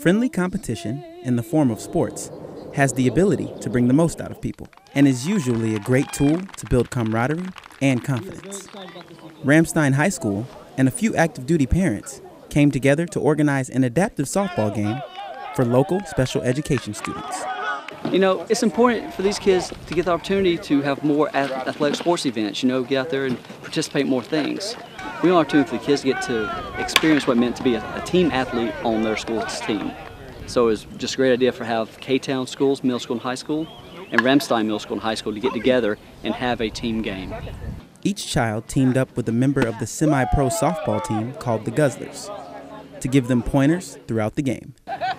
Friendly competition, in the form of sports, has the ability to bring the most out of people and is usually a great tool to build camaraderie and confidence. Ramstein High School and a few active duty parents came together to organize an adaptive softball game for local special education students. You know, it's important for these kids to get the opportunity to have more athletic sports events, you know, get out there and participate in more things. We want an opportunity for the kids to get to experience what it meant to be a team athlete on their school's team. So it's just a great idea for have K-Town schools, middle school and high school, and Ramstein middle school and high school to get together and have a team game. Each child teamed up with a member of the semi-pro softball team called the Guzzlers to give them pointers throughout the game.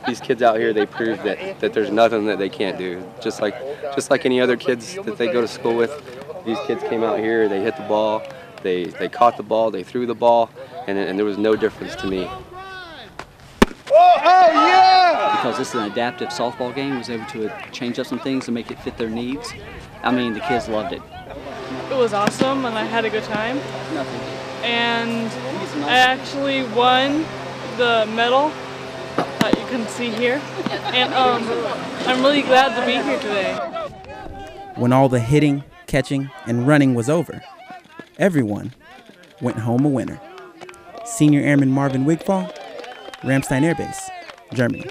These kids out here, they prove that there's nothing that they can't do. Just like any other kids that they go to school with, these kids came out here, they hit the ball, they caught the ball, they threw the ball, and there was no difference to me. Because this is an adaptive softball game, I was able to change up some things and make it fit their needs. I mean, the kids loved it. It was awesome, and I had a good time. And I actually won the medal that you can see here, and I'm really glad to be here today. When all the hitting, catching, and running was over, everyone went home a winner. Senior Airman Marvin Wigfall, Ramstein Air Base, Germany.